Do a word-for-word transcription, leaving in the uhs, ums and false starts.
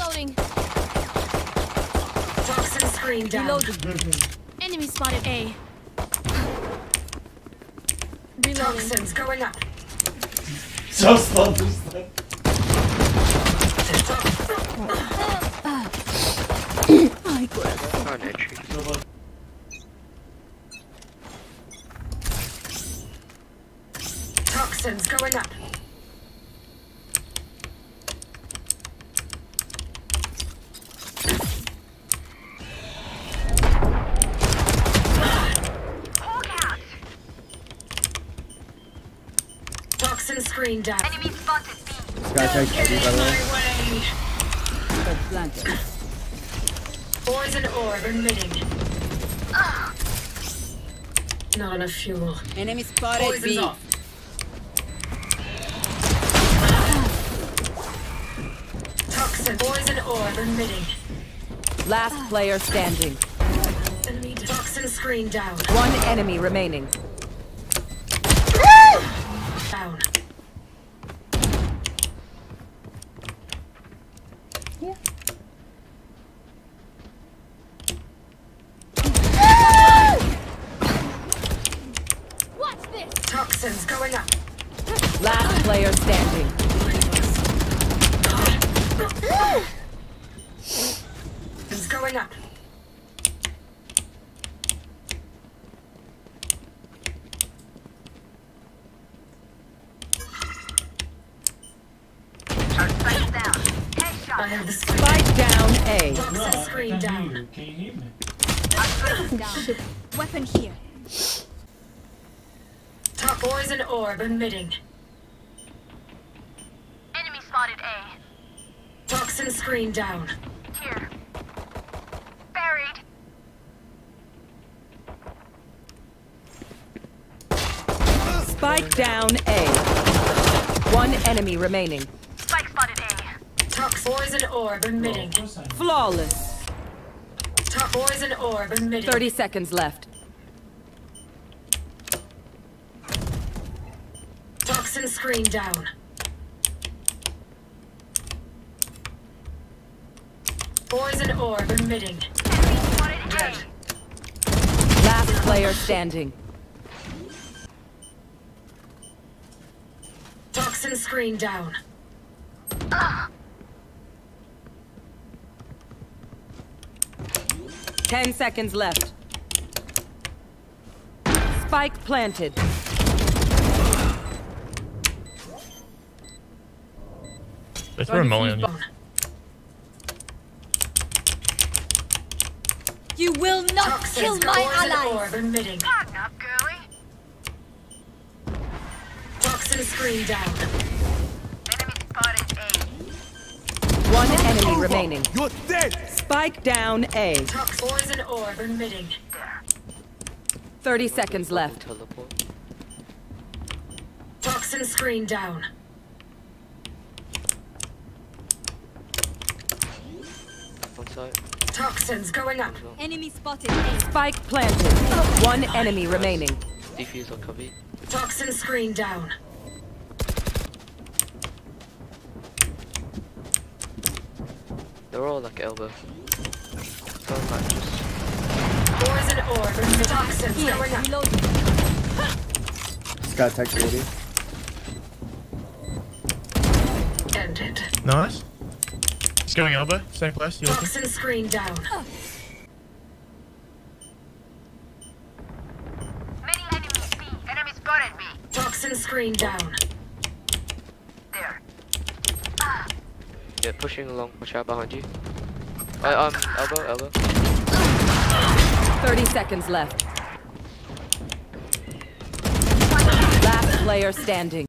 Reloading. Toxin screen down. Reloading. Enemy spotted A. Reloading. Toxins going up. So slow. My God. Toxins going up. Enemy spotted. This guy takes heavy, by the way. Poison orb emitting. Uh. Not enough fuel. Enemy spotted. Poison's off. Uh. Toxin poison orb emitting. Last player standing. Enemy toxin screen down. One enemy remaining. Down. Yeah. What's this? Toxins going up. Last player standing. It's going up. I have the spike down A. No, screen down. Can you hear me? Down. Weapon here. Top poison orb emitting. Enemy spotted A. Toxin screen down. Here. Buried. Spike down A. One enemy remaining. Spike spotted A. Top poison orb emitting. Flawless. Top poison orb emitting. Thirty seconds left. Toxin screen down. Poison orb emitting. Dead. Last player standing. Toxin screen down. Ah. Ten seconds left. Spike planted. They threw a molly on you. You will not Toxins kill my allies. Back up, girly. Toxin screen down. Enemy spotted A. One oh, enemy over. remaining. You're dead. Spike down A. Tox poison orb emitting. Thirty seconds left. Toxin screen down. Toxins going up. Enemy spotted. Spike planted. Oh. One enemy nice. remaining. Defuse or copy. Toxin screen down. They're all like elbow. Poison orb and toxins going up. This guy takes forty. Ended. Nice. He's going elbow, same place. Toxin screen down. Many enemies B. Enemy spotted me. Toxin screen down. Yeah, pushing along. Watch out behind you. I, um, elbow, elbow. Thirty seconds left. Last player standing.